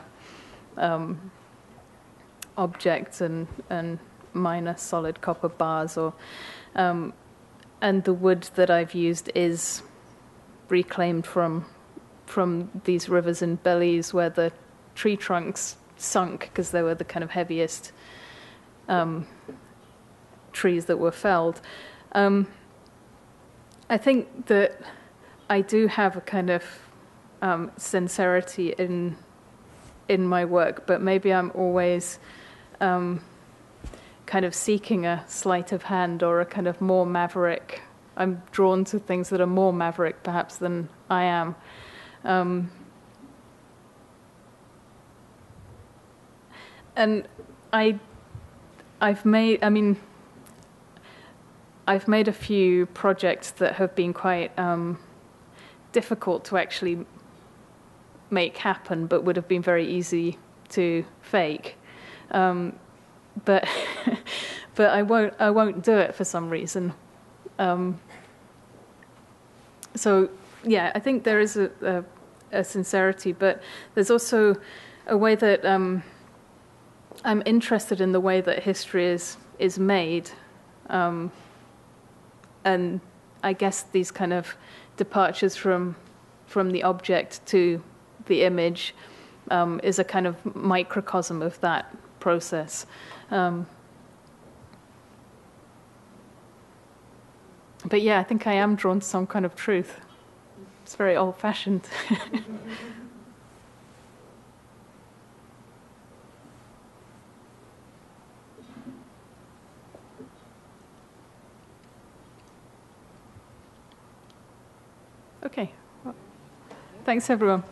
objects and minor solid copper bars, or and the wood that I've used is reclaimed from these rivers in Belize, where the tree trunks sunk because they were the kind of heaviest trees that were felled. I think that I do have a kind of sincerity in my work, but maybe I'm always kind of seeking a sleight of hand or a kind of more maverick. I'm drawn to things that are more maverick perhaps than I am. And I've made a few projects that have been quite difficult to actually make happen, but would have been very easy to fake. But I won't do it for some reason. So yeah, I think there is a sincerity, but there's also a way that I'm interested in the way that history is made. And I guess these kind of departures from the object to the image is a kind of microcosm of that process. But yeah, I think I am drawn to some kind of truth. It's very old-fashioned. Okay. Well, thanks, everyone.